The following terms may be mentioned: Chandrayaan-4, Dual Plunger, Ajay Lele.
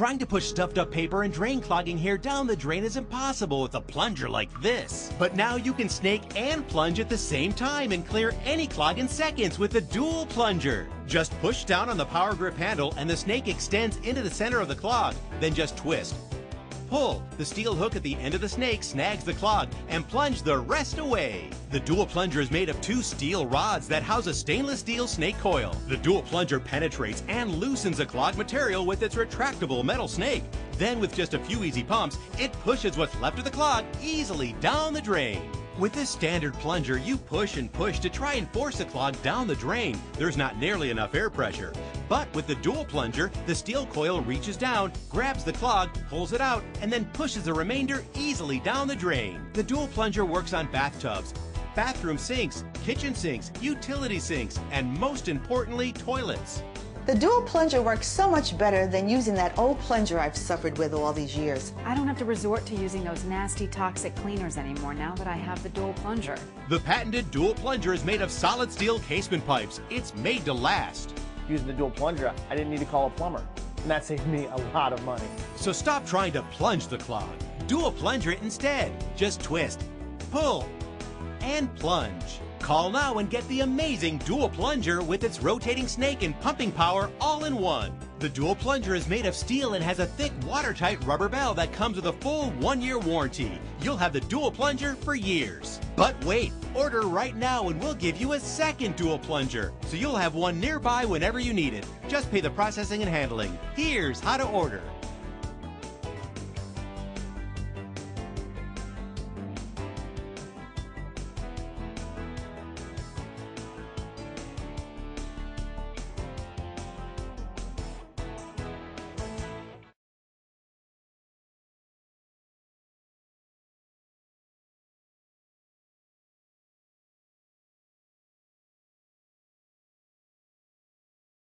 Trying to push stuffed up paper and drain clogging hair down the drain is impossible with a plunger like this. But now you can snake and plunge at the same time and clear any clog in seconds with the Dual Plunger. Just push down on the power grip handle and the snake extends into the center of the clog. Then just twist. Pull. The steel hook at the end of the snake snags the clog and plunge the rest away. The Dual Plunger is made of two steel rods that house a stainless steel snake coil. The Dual Plunger penetrates and loosens a clogged material with its retractable metal snake. Then with just a few easy pumps, it pushes what's left of the clog easily down the drain. With this standard plunger, you push and push to try and force the clog down the drain. There's not nearly enough air pressure. But with the Dual Plunger, the steel coil reaches down, grabs the clog, pulls it out, and then pushes the remainder easily down the drain. The Dual Plunger works on bathtubs, bathroom sinks, kitchen sinks, utility sinks, and most importantly, toilets. The Dual Plunger works so much better than using that old plunger I've suffered with all these years. I don't have to resort to using those nasty toxic cleaners anymore now that I have the Dual Plunger. The patented Dual Plunger is made of solid steel casement pipes. It's made to last. Using the Dual Plunger, I didn't need to call a plumber, and that saved me a lot of money. So stop trying to plunge the clog. Dual Plunger it instead. Just twist, pull, and plunge. Call now and get the amazing Dual Plunger with its rotating snake and pumping power all in one. The Dual Plunger is made of steel and has a thick, watertight rubber bell that comes with a full 1-year warranty. You'll have the Dual Plunger for years. But wait, order right now and we'll give you a second Dual Plunger, so you'll have one nearby whenever you need it. Just pay the processing and handling. Here's how to order.